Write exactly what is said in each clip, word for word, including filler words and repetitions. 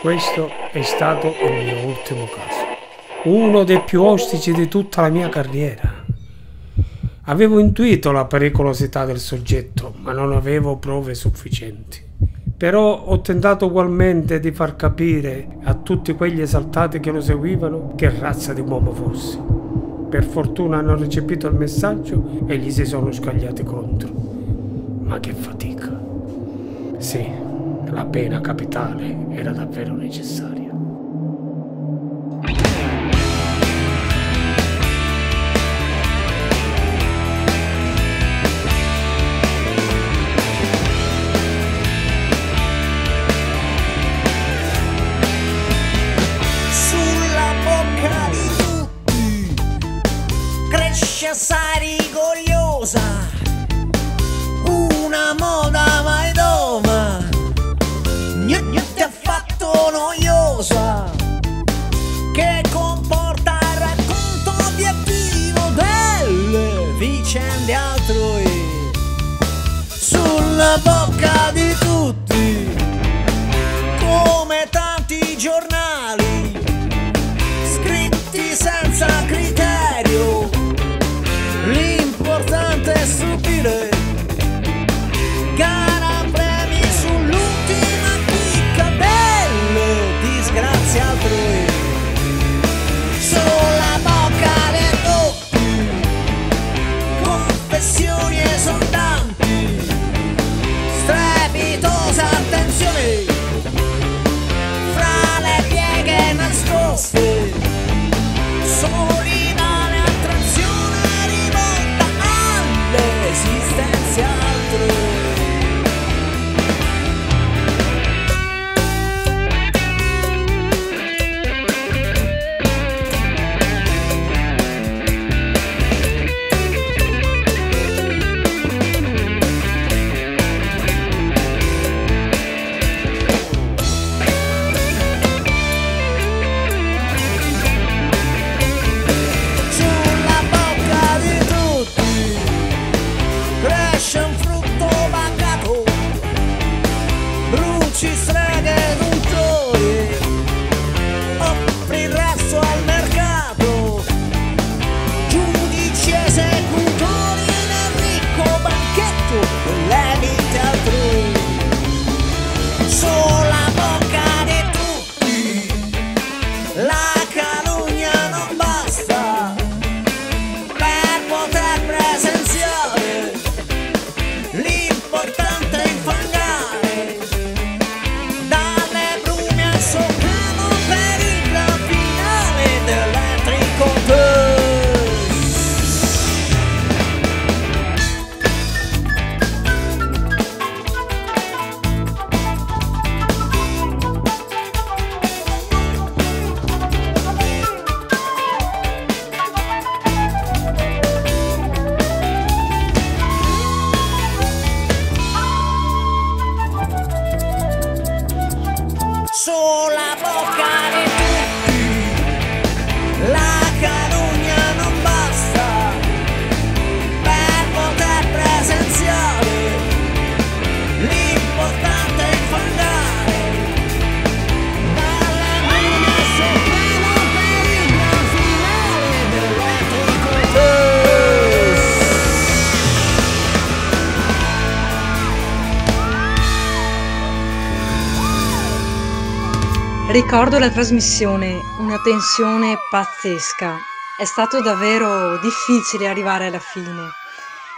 Questo è stato il mio ultimo caso, uno dei più ostici di tutta la mia carriera. Avevo intuito la pericolosità del soggetto, ma non avevo prove sufficienti. Però ho tentato ugualmente di far capire a tutti quegli esaltati che lo seguivano che razza di uomo fosse. Per fortuna hanno recepito il messaggio e gli si sono scagliati contro. Ma che fatica. Sì, la pena capitale era davvero necessaria. Assai rigogliosa, una moda mai doma, niente affatto noiosa, che comporta il racconto obiettivo delle vicende altrui. Sulla bocca di tutti, come tanti giornali, scritti senza criterio. L'importante è stupire, gara premi sull'ultima chicca delle disgrazie altrui. Sulla bocca di tutti, confessioni esortanti, strepitosa attenzione, fra le pieghe nascoste, solidale attrazione. L'esistenza altrui. Sulla bocca di tutti, la calunnia non basta per poter presenziare l'importante è infangare dalla prima soprano per il gran finale dell'epico. Ricordo la trasmissione, una tensione pazzesca. È stato davvero difficile arrivare alla fine.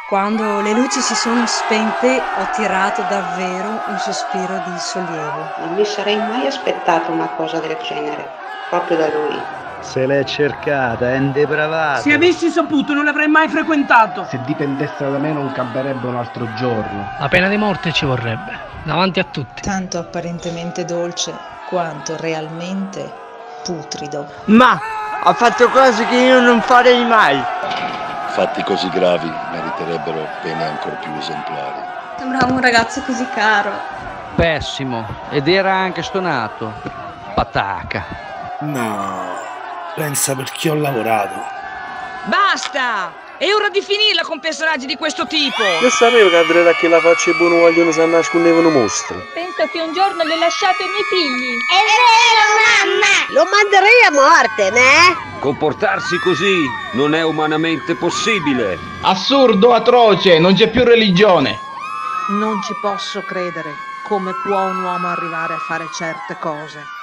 Quando le luci si sono spente ho tirato davvero un sospiro di sollievo. Non mi sarei mai aspettato una cosa del genere, proprio da lui. Se l'è cercata, è indebravata. Se avessi saputo non l'avrei mai frequentato. Se dipendesse da me non camperebbe un altro giorno. La pena di morte ci vorrebbe, davanti a tutti. Tanto apparentemente dolce quanto realmente putrido. Ma ha fatto cose che io non farei mai. Fatti così gravi meriterebbero pene ancora più esemplari. Sembrava un ragazzo così caro. Pessimo, ed era anche stonato. Pataca. No, pensa perché ho lavorato. Basta! È ora di finirla con personaggi di questo tipo. Io sapevo che Andrea che la faccia e buono vogliono se nascondevano mostri. Penso che un giorno le ho lasciato ai miei figli. È vero, mamma! Lo manderei a morte, né? Comportarsi così non è umanamente possibile. Assurdo, atroce, non c'è più religione. Non ci posso credere. Come può un uomo arrivare a fare certe cose?